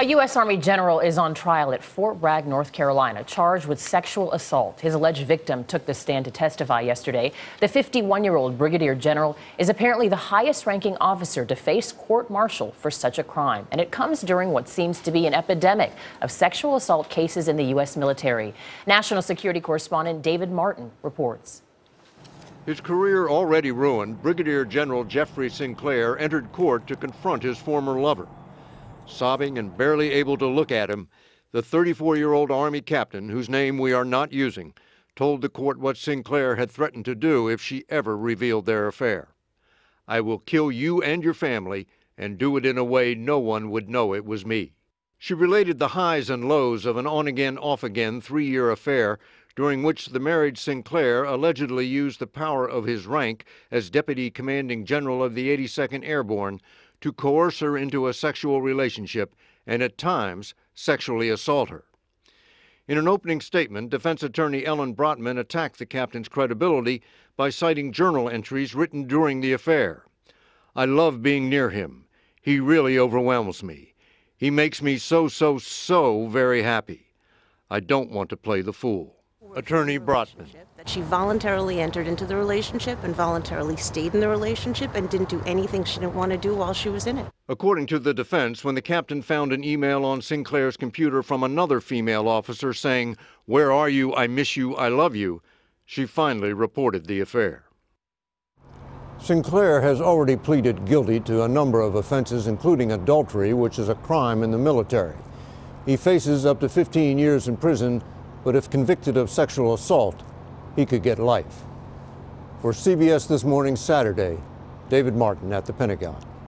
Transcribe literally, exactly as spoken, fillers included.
A U S Army general is on trial at Fort Bragg, North Carolina, charged with sexual assault. His alleged victim took the stand to testify yesterday. The fifty-one-year-old brigadier general is apparently the highest-ranking officer to face court-martial for such a crime, and it comes during what seems to be an epidemic of sexual assault cases in the U S military. National security correspondent David Martin reports. His career already ruined, Brigadier General Jeffrey Sinclair entered court to confront his former lover. Sobbing and barely able to look at him, the thirty-four-year-old Army captain, whose name we are not using, told the court what Sinclair had threatened to do if she ever revealed their affair. "I will kill you and your family and do it in a way no one would know it was me." She related the highs and lows of an on-again, off-again three-year affair during which the married Sinclair allegedly used the power of his rank as Deputy Commanding General of the eighty-second Airborne to coerce her into a sexual relationship and at times sexually assault her. In an opening statement, defense attorney Ellen Brotman attacked the captain's credibility by citing journal entries written during the affair. "I love being near him. He really overwhelms me. He makes me so, so, so very happy. I don't want to play the fool." Attorney Brotman. That she voluntarily entered into the relationship and voluntarily stayed in the relationship and didn't do anything she didn't want to do while she was in it. According to the defense, when the captain found an email on Sinclair's computer from another female officer saying, "Where are you? I miss you. I love you," she finally reported the affair. Sinclair has already pleaded guilty to a number of offenses, including adultery, which is a crime in the military. He faces up to fifteen years in prison, but if convicted of sexual assault, he could get life. For C B S This Morning, Saturday, David Martin at the Pentagon.